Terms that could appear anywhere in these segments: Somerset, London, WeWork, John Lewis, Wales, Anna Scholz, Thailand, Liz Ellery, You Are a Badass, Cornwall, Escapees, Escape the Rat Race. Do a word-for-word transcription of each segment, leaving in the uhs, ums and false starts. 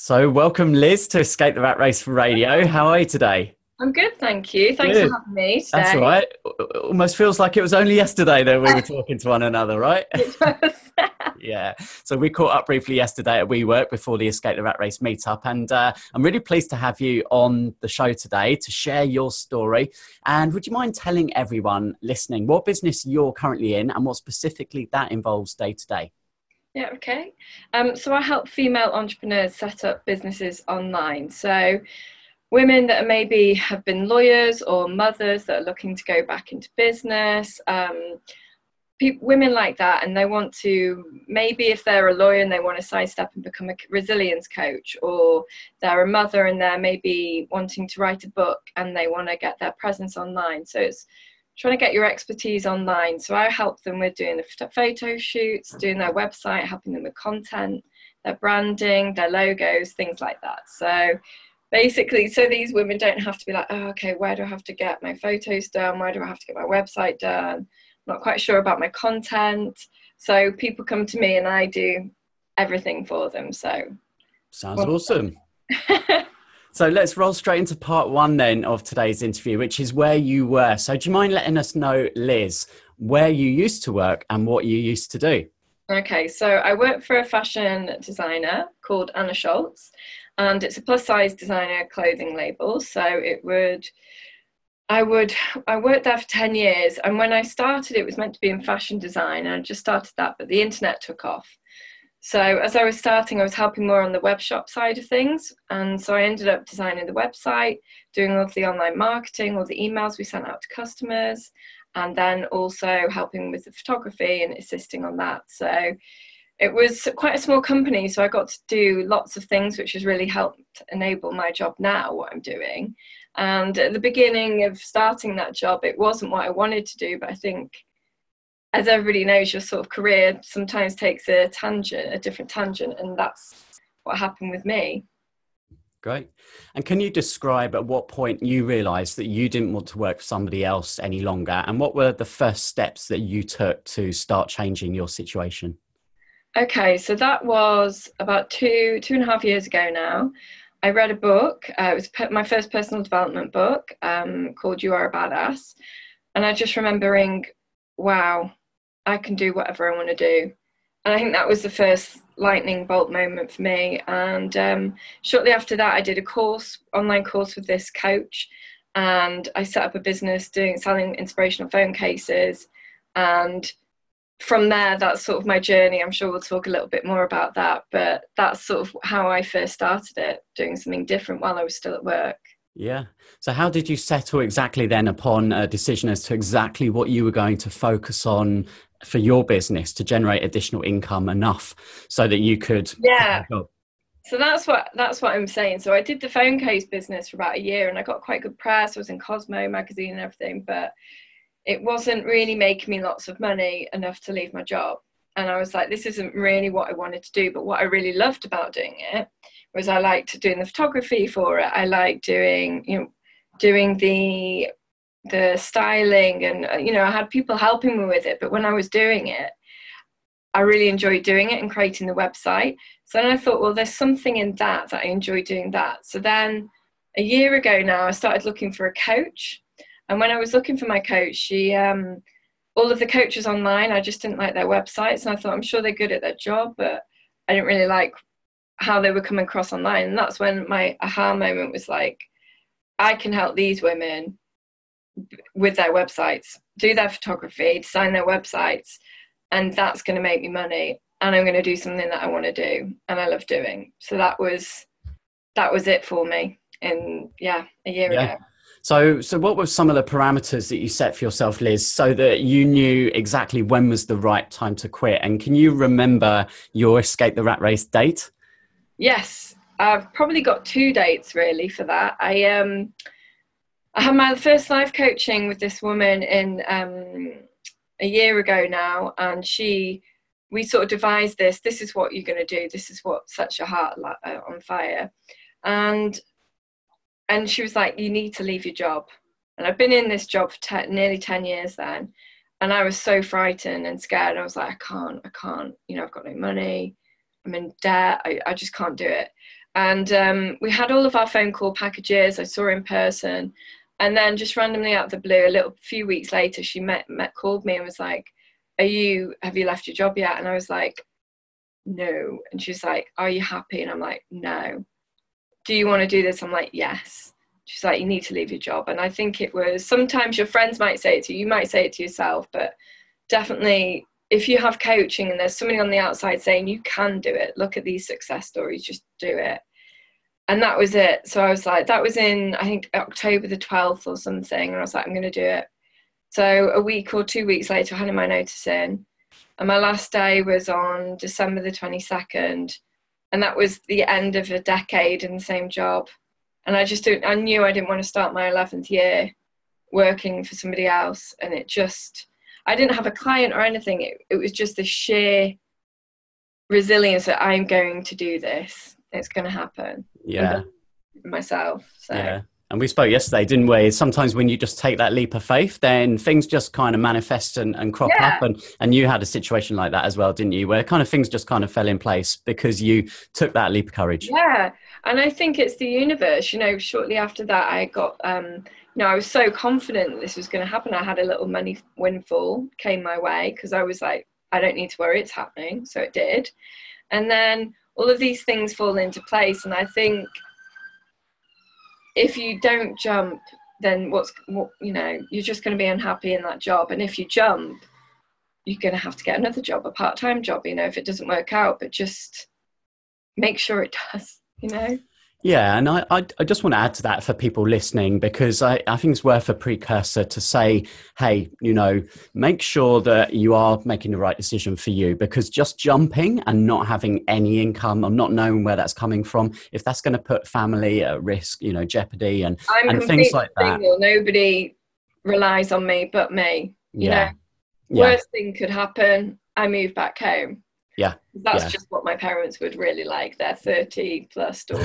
So welcome, Liz, to Escape the Rat Race for Radio. How are you today? I'm good, thank you. Thanks good. for having me today. That's all right. It almost feels like it was only yesterday that we were talking to one another, right? It was. Yeah. So we caught up briefly yesterday at WeWork before the Escape the Rat Race meetup. And uh, I'm really pleased to have you on the show today to share your story. And would you mind telling everyone listening what business you're currently in and what specifically that involves day to day? Yeah, okay. Um, so I help female entrepreneurs set up businesses online. So women that are maybe have been lawyers or mothers that are looking to go back into business, um, people, women like that, and they want to, maybe if they're a lawyer and they want to sidestep and become a resilience coach, or they're a mother and they're maybe wanting to write a book and they want to get their presence online. So it's trying to get your expertise online. So I help them with doing the photo shoots, doing their website, helping them with content, their branding, their logos, things like that. So basically, so these women don't have to be like, oh, okay, where do I have to get my photos done? Where do I have to get my website done? I'm not quite sure about my content. So people come to me and I do everything for them. So sounds awesome. So let's roll straight into part one then of today's interview, which is where you were. So do you mind letting us know, Liz, where you used to work and what you used to do? Okay, so I work for a fashion designer called Anna Scholz, and it's a plus size designer clothing label. So it would, I would, I worked there for ten years. And when I started, it was meant to be in fashion design. And I just started that, but the internet took off. So as I was starting, I was helping more on the web shop side of things. And so I ended up designing the website, doing all of the online marketing, all the emails we sent out to customers, and then also helping with the photography and assisting on that. So it was quite a small company. So I got to do lots of things, which has really helped enable my job now, what I'm doing. And at the beginning of starting that job, it wasn't what I wanted to do, but I think, as everybody knows, your sort of career sometimes takes a tangent, a different tangent, and that's what happened with me. Great. And can you describe at what point you realised that you didn't want to work for somebody else any longer? And what were the first steps that you took to start changing your situation? Okay, so that was about two, two and a half years ago now. I read a book. Uh, it was my first personal development book um, called You Are a Badass. And I just remembering, wow, I can do whatever I want to do. And I think that was the first lightning bolt moment for me. And um, shortly after that, I did a course, online course with this coach. And I set up a business doing selling inspirational phone cases. And from there, that's sort of my journey. I'm sure we'll talk a little bit more about that. But that's sort of how I first started it, doing something different while I was still at work. Yeah. So how did you settle exactly then upon a decision as to exactly what you were going to focus on for your business to generate additional income enough so that you could? Yeah. So that's what, that's what I'm saying. So I did the phone case business for about a year and I got quite good press. I was in Cosmo magazine and everything, but it wasn't really making me lots of money enough to leave my job. And I was like, this isn't really what I wanted to do. But what I really loved about doing it was I liked doing the photography for it. I liked doing, you know, doing the, the styling and, you know, I had people helping me with it. But when I was doing it, I really enjoyed doing it and creating the website. So then I thought, well, there's something in that that I enjoy doing that. So then a year ago now, I started looking for a coach. And when I was looking for my coach, she, um, all of the coaches online, I just didn't like their websites. And I thought, I'm sure they're good at their job, but I didn't really like how they were coming across online. And that's when my aha moment was like, I can help these women with their websites, do their photography, design their websites, and that's going to make me money. And I'm going to do something that I want to do and I love doing. So that was, that was it for me. And yeah, a year yeah. ago. So, so what were some of the parameters that you set for yourself, Liz, so that you knew exactly when was the right time to quit? And can you remember your Escape the Rat Race date? Yes, I've probably got two dates really for that. I um, I had my first life coaching with this woman in um, a year ago now, and she, we sort of devised this. This is what you're going to do. This is what sets your heart on fire, and. And she was like, you need to leave your job. And I've been in this job for ten, nearly ten years then. And I was so frightened and scared. I was like, I can't, I can't, you know, I've got no money. and dare, I, I just can't do it. And um, we had all of our phone call packages. I saw her in person. And then just randomly out of the blue, a little few weeks later, she met, met called me and was like, are you, have you left your job yet? And I was like, no. And she was like, are you happy? And I'm like, no. Do you want to do this? I'm like, yes. She's like, you need to leave your job. And I think it was, sometimes your friends might say it to you, you might say it to yourself, but definitely if you have coaching and there's somebody on the outside saying you can do it, look at these success stories, just do it. And that was it. So I was like, that was in, I think, October the twelfth or something. And I was like, I'm going to do it. So a week or two weeks later, I handed my notice in. And my last day was on December the twenty-second. And that was the end of a decade in the same job. And I just didn't, I knew I didn't want to start my eleventh year working for somebody else. And it just, I didn't have a client or anything. It, it was just the sheer resilience that I'm going to do this. It's going to happen. Yeah. Myself. So. Yeah. And we spoke yesterday, didn't we? Sometimes when you just take that leap of faith, then things just kind of manifest and, and crop yeah. up. And, and you had a situation like that as well, didn't you? Where kind of things just kind of fell in place because you took that leap of courage. Yeah. And I think it's the universe, you know, shortly after that, I got, um, you know, I was so confident that this was going to happen. I had a little money windfall came my way because I was like, I don't need to worry, it's happening. So it did. And then all of these things fall into place. And I think, if you don't jump, then what's, what, you know, you're just going to be unhappy in that job. And if you jump, you're going to have to get another job, a part-time job, you know, if it doesn't work out, but just make sure it does, you know? Yeah. And I, I, I just want to add to that for people listening, because I, I think it's worth a precursor to say, hey, you know, make sure that you are making the right decision for you, because just jumping and not having any income and not knowing where that's coming from, if that's going to put family at risk, you know, jeopardy and, and things like that. Single. Nobody relies on me but me. You yeah. know, yeah. Worst thing could happen. I move back home. Yeah. That's yeah. just what my parents would really like, their thirty plus story.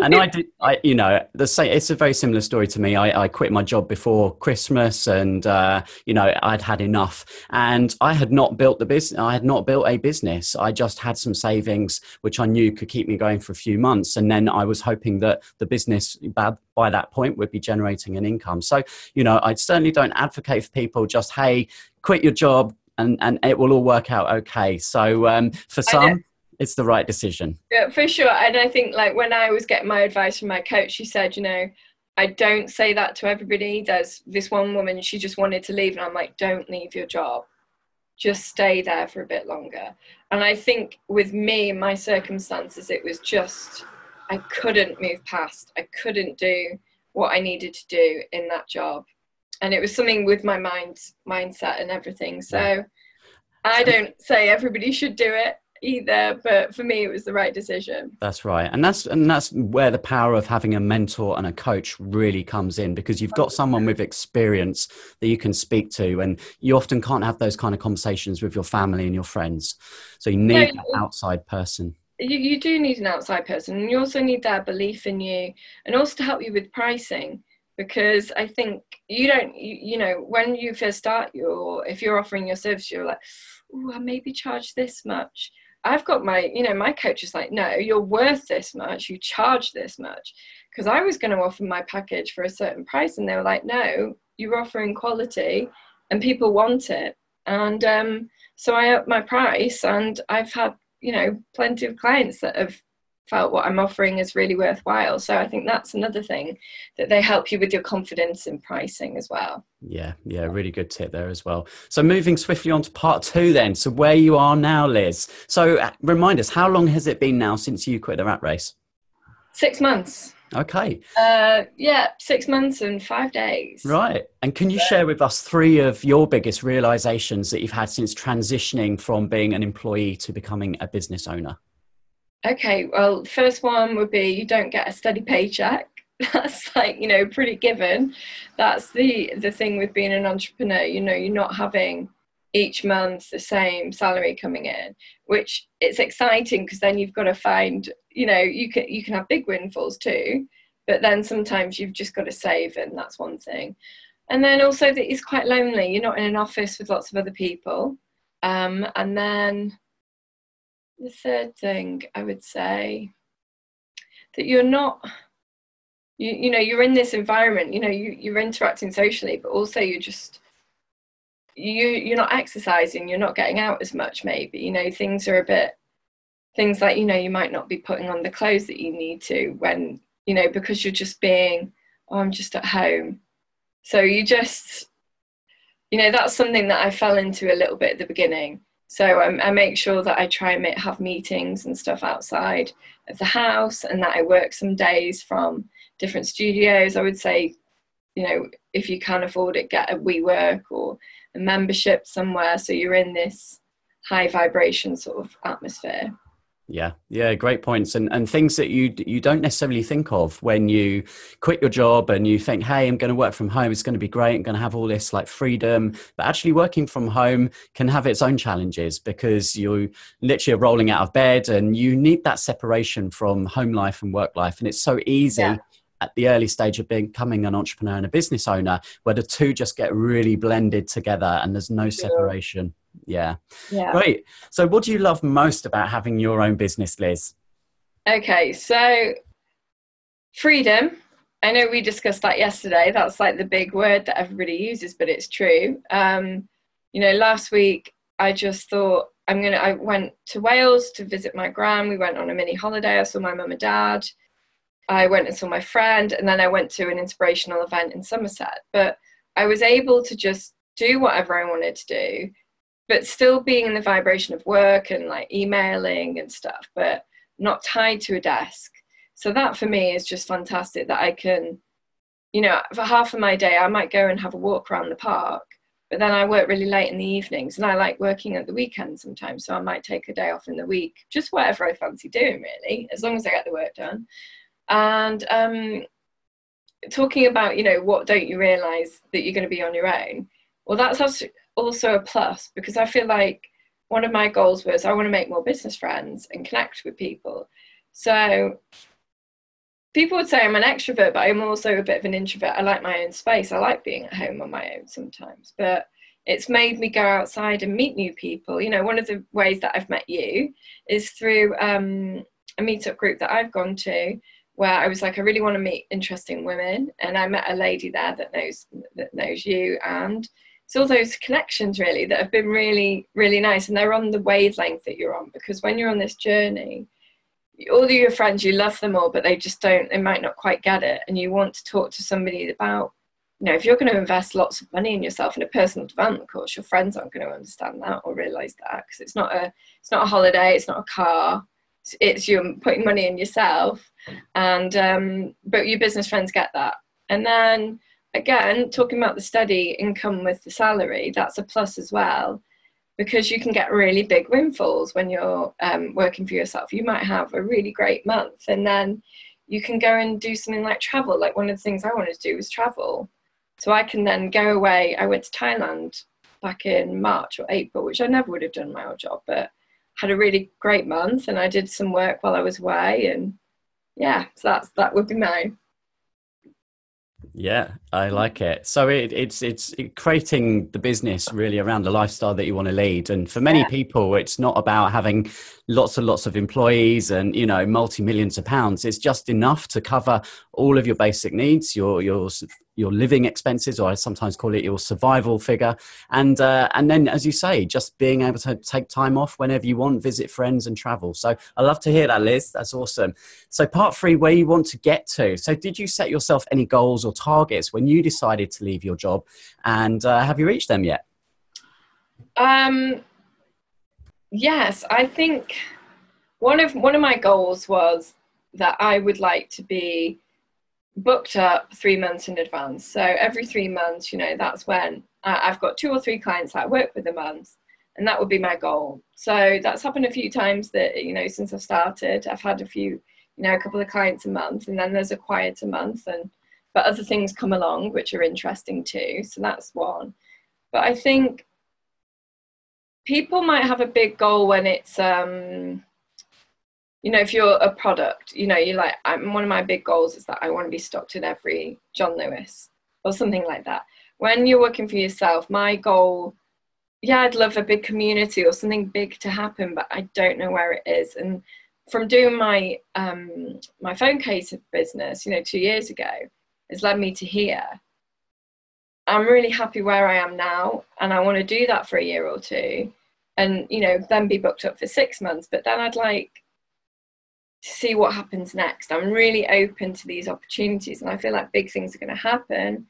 And I did, I, you know, the same, it's a very similar story to me. I, I quit my job before Christmas and, uh, you know, I'd had enough and I had not built the business. I had not built a business. I just had some savings, which I knew could keep me going for a few months. And then I was hoping that the business bad by that point would be generating an income. So, you know, I certainly don't advocate for people just, hey, quit your job, And, and it will all work out okay. So um, for some, it's the right decision. Yeah, for sure. And I think like when I was getting my advice from my coach, she said, you know, I don't say that to everybody. There's this one woman, she just wanted to leave. And I'm like, don't leave your job. Just stay there for a bit longer. And I think with me, my circumstances, it was just, I couldn't move past. I couldn't do what I needed to do in that job. And it was something with my mind, mindset and everything. So I don't say everybody should do it either, but for me, it was the right decision. That's right. And that's, and that's where the power of having a mentor and a coach really comes in, because you've got someone with experience that you can speak to. And you often can't have those kind of conversations with your family and your friends. So you need no, an outside person. You, you do need an outside person. And you also need their belief in you and also to help you with pricing. Because I think you don't, you, you know, when you first start your, if you're offering your service, you're like, oh, I maybe charge this much. I've got my, you know, my coach is like, no, you're worth this much. You charge this much. Because I was going to offer my package for a certain price. And they were like, no, you're offering quality and people want it. And um, so I upped my price and I've had, you know, plenty of clients that have felt what I'm offering is really worthwhile. So I think that's another thing, that they help you with your confidence in pricing as well. Yeah, yeah, really good tip there as well. So moving swiftly on to part two then. So where you are now, Liz. So remind us, how long has it been now since you quit the rat race? Six months. Okay. Uh, yeah, six months and five days. Right. And can you yeah. share with us three of your biggest realizations that you've had since transitioning from being an employee to becoming a business owner? Okay, well, first one would be you don't get a steady paycheck. That's like, you know, pretty given. That's the, the thing with being an entrepreneur, you know, you're not having each month the same salary coming in, which it's exciting because then you've got to find, you know, you can, you can have big windfalls too, but then sometimes you've just got to save, and that's one thing. And then also that it's quite lonely. You're not in an office with lots of other people. Um, and then... The third thing I would say, that you're not, you, you know, you're in this environment, you know, you, you're interacting socially, but also you're just, you, you're not exercising, you're not getting out as much maybe, you know, things are a bit, things like, you know, you might not be putting on the clothes that you need to when, you know, because you're just being, oh, I'm just at home. So you just, you know, that's something that I fell into a little bit at the beginning. So um, I make sure that I try and make, have meetings and stuff outside of the house, and that I work some days from different studios. I would say, you know, if you can afford it, get a WeWork or a membership somewhere, so you're in this high vibration sort of atmosphere. Yeah. Yeah. Great points. And, and things that you, you don't necessarily think of when you quit your job and you think, hey, I'm going to work from home. It's going to be great. I'm going to have all this like freedom, but actually working from home can have its own challenges because you're literally rolling out of bed and you need that separation from home life and work life. And it's so easy. Yeah. At the early stage of becoming an entrepreneur and a business owner, where the two just get really blended together and there's no separation. Yeah. Yeah. Great. So what do you love most about having your own business, Liz? Okay. So freedom. I know we discussed that yesterday. That's like the big word that everybody uses, but it's true. Um, you know, last week I just thought I'm going to, I went to Wales to visit my gran. We went on a mini holiday. I saw my mum and dad. I went and saw my friend, and then I went to an inspirational event in Somerset. But I was able to just do whatever I wanted to do, but still being in the vibration of work and like emailing and stuff, but not tied to a desk. So that for me is just fantastic, that I can, you know, for half of my day, I might go and have a walk around the park, but then I work really late in the evenings, and I like working at the weekend sometimes. So I might take a day off in the week, just whatever I fancy doing really, as long as I get the work done. And um, talking about, you know, what don't you realise that you're going to be on your own? Well, that's also a plus, because I feel like one of my goals was I want to make more business friends and connect with people. So people would say I'm an extrovert, but I'm also a bit of an introvert. I like my own space. I like being at home on my own sometimes, but it's made me go outside and meet new people. You know, one of the ways that I've met you is through um, a meetup group that I've gone to, where I was like, I really want to meet interesting women. And I met a lady there that knows that knows you. And it's all those connections really that have been really, really nice. And they're on the wavelength that you're on, because when you're on this journey, all of your friends, you love them all, but they just don't, they might not quite get it. And you want to talk to somebody about, you know, if you're going to invest lots of money in yourself in a personal development course, your friends aren't going to understand that or realize that, because it's not a, it's not a holiday, it's not a car. It's you're putting money in yourself, and um but your business friends get that. And then again, talking about the steady income with the salary, that's a plus as well, because you can get really big windfalls when you're um working for yourself. You might have a really great month, and then you can go and do something like travel. Like one of the things I wanted to do was travel, so I can then go away. I went to Thailand back in March or April, which I never would have done in my old job, but had a really great month, and I did some work while I was away, and yeah, so that's, that would be mine. Yeah, I like it. So it, it's it's creating the business really around the lifestyle that you want to lead. And for many yeah. people, it's not about having lots and lots of employees and, you know, multi-millions of pounds. It's just enough to cover all of your basic needs, your your your living expenses, or I sometimes call it your survival figure. And uh, and then, as you say, just being able to take time off whenever you want, visit friends and travel. So I love to hear that, Liz. That's awesome. So part three, where you want to get to. So did you set yourself any goals or targets when you decided to leave your job, and uh, have you reached them yet? Um, yes, I think one of, one of my goals was that I would like to be booked up three months in advance. So every three months, you know, that's when I've got two or three clients that I work with a month, and that would be my goal. So that's happened a few times that, you know, since I've started, I've had a few, you know, a couple of clients a month, and then there's a quieter month, and, but other things come along, which are interesting too. So that's one. But I think people might have a big goal when it's, um, you know, if you're a product, you know, you're like, I'm, one of my big goals is that I want to be stocked in every John Lewis or something like that. When you're working for yourself, my goal, yeah, I'd love a big community or something big to happen, but I don't know where it is. And from doing my um, my phone case business, you know, two years ago, has led me to here. I'm really happy where I am now, and I want to do that for a year or two, and, you know, then be booked up for six months. But then I'd like to see what happens next. I'm really open to these opportunities, and I feel like big things are going to happen,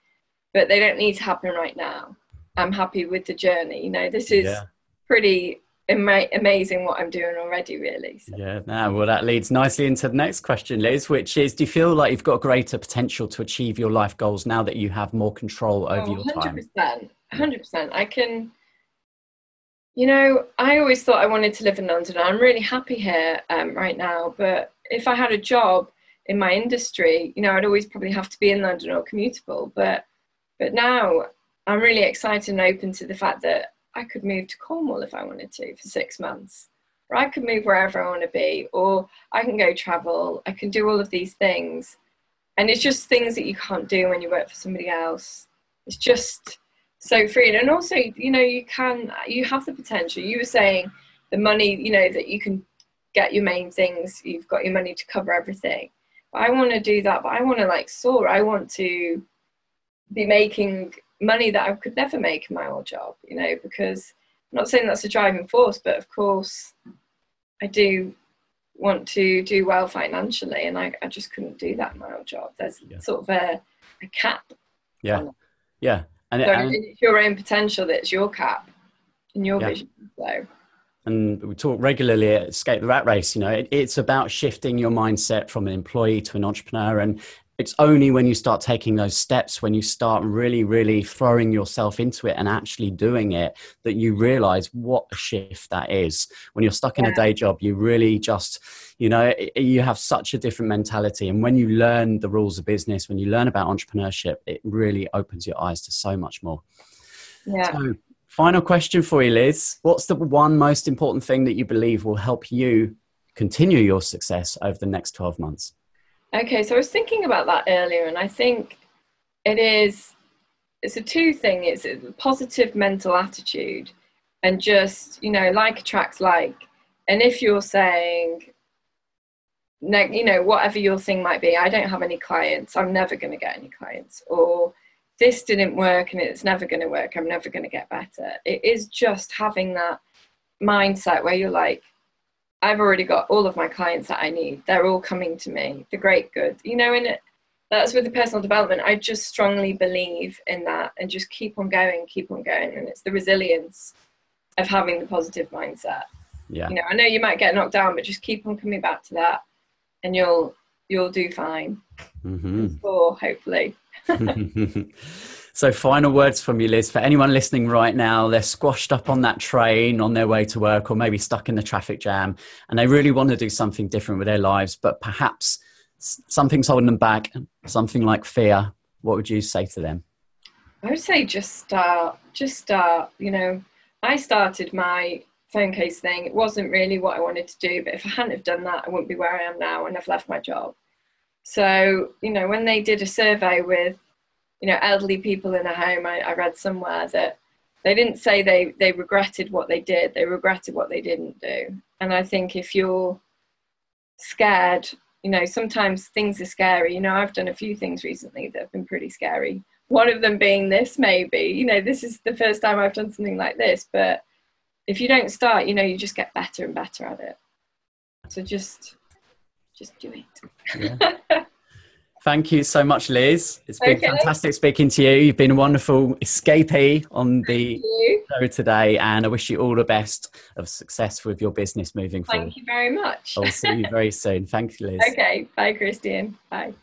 but they don't need to happen right now. I'm happy with the journey. You know, this is yeah. pretty ama- amazing what I'm doing already, really. So. Yeah, now, well, that leads nicely into the next question, Liz, which is, do you feel like you've got greater potential to achieve your life goals now that you have more control over oh, your time? one hundred percent. one hundred percent. I can, you know, I always thought I wanted to live in London. I'm really happy here um, right now, but if I had a job in my industry, you know, I'd always probably have to be in London or commutable, but but now, I'm really excited and open to the fact that I could move to Cornwall if I wanted to for six months, or I could move wherever I want to be, or I can go travel. I can do all of these things. And it's just things that you can't do when you work for somebody else. It's just so free. And also, you know, you can, you have the potential. You were saying the money, you know, that you can get your main things. You've got your money to cover everything. But I want to do that. But I want to like soar. I want to be making money that I could never make in my old job, you know, because I'm not saying that's a driving force, but of course I do want to do well financially, and I, I just couldn't do that in my old job. There's yeah. sort of a, a cap. Yeah, yeah. And, so it, and it's your own potential that's your cap and your yeah. vision. So. And we talk regularly at Escape the Rat Race, you know, it, it's about shifting your mindset from an employee to an entrepreneur, and it's only when you start taking those steps, when you start really, really throwing yourself into it and actually doing it, that you realize what a shift that is. When you're stuck in a day job, you really just, you know, you have such a different mentality. And when you learn the rules of business, when you learn about entrepreneurship, it really opens your eyes to so much more. Yeah. So, final question for you, Liz. What's the one most important thing that you believe will help you continue your success over the next twelve months? Okay, so I was thinking about that earlier, and I think it is, it's a two thing. It's a positive mental attitude, and just, you know, like attracts like. And if you're saying, you know, whatever your thing might be, I don't have any clients, I'm never going to get any clients, or this didn't work and it's never going to work, I'm never going to get better. It is just having that mindset where you're like, I've already got all of my clients that I need. They're all coming to me, the great good, you know, and it, that's with the personal development. I just strongly believe in that, and just keep on going, keep on going. And it's the resilience of having the positive mindset. Yeah. You know, I know you might get knocked down, but just keep on coming back to that, and you'll, you'll do fine. Mm-hmm. Or hopefully. So final words from you, Liz, for anyone listening right now. They're squashed up on that train on their way to work, or maybe stuck in the traffic jam, and they really want to do something different with their lives, but perhaps something's holding them back, something like fear. What would you say to them? I would say just start, just start, you know, I started my phone case thing. It wasn't really what I wanted to do, but if I hadn't have done that, I wouldn't be where I am now, and I've left my job. So, you know, when they did a survey with, you know, elderly people in a home, I, I read somewhere that they didn't say they, they regretted what they did, they regretted what they didn't do. And I think if you're scared, you know, sometimes things are scary. You know, I've done a few things recently that have been pretty scary. One of them being this, maybe, you know, this is the first time I've done something like this, but if you don't start, you know, you just get better and better at it. So just, just do it. Yeah. Thank you so much, Liz. It's been okay. fantastic speaking to you. You've been a wonderful escapee on the show today, and I wish you all the best of success with your business moving Thank forward. Thank you very much. I'll see you very soon. Thank you, Liz. Okay. Bye, Christian. Bye.